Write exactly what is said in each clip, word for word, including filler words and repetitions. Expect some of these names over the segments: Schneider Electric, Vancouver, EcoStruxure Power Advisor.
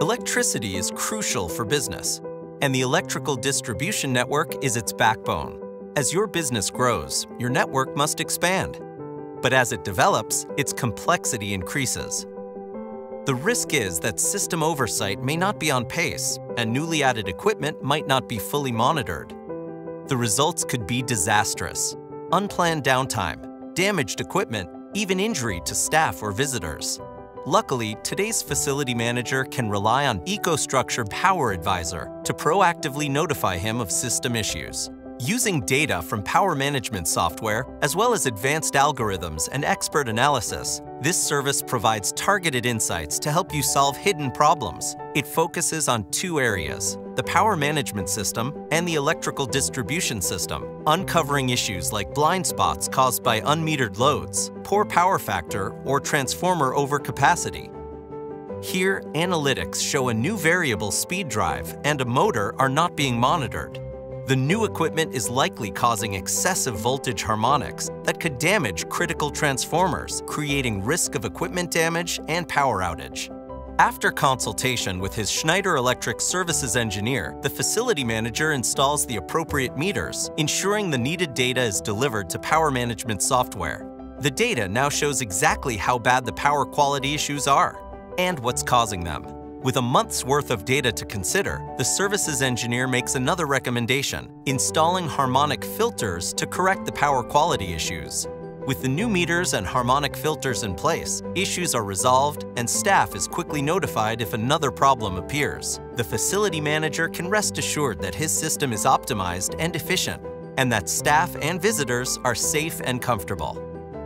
Electricity is crucial for business, and the electrical distribution network is its backbone. As your business grows, your network must expand. But as it develops, its complexity increases. The risk is that system oversight may not be on pace, and newly added equipment might not be fully monitored. The results could be disastrous: unplanned downtime, damaged equipment, even injury to staff or visitors. Luckily, today's facility manager can rely on EcoStruxure Power Advisor to proactively notify him of system issues. Using data from power management software, as well as advanced algorithms and expert analysis, this service provides targeted insights to help you solve hidden problems. It focuses on two areas: the power management system and the electrical distribution system, uncovering issues like blind spots caused by unmetered loads, poor power factor, or transformer overcapacity. Here, analytics show a new variable speed drive and a motor are not being monitored. The new equipment is likely causing excessive voltage harmonics that could damage critical transformers, creating risk of equipment damage and power outage. After consultation with his Schneider Electric services engineer, the facility manager installs the appropriate meters, ensuring the needed data is delivered to power management software. The data now shows exactly how bad the power quality issues are and what's causing them. With a month's worth of data to consider, the services engineer makes another recommendation: installing harmonic filters to correct the power quality issues. With the new meters and harmonic filters in place, issues are resolved and staff is quickly notified if another problem appears. The facility manager can rest assured that his system is optimized and efficient, and that staff and visitors are safe and comfortable.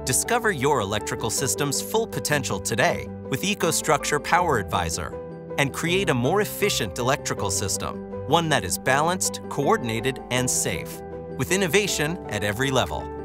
Discover your electrical system's full potential today with EcoStruxure Power Advisor and create a more efficient electrical system, one that is balanced, coordinated, and safe, with innovation at every level.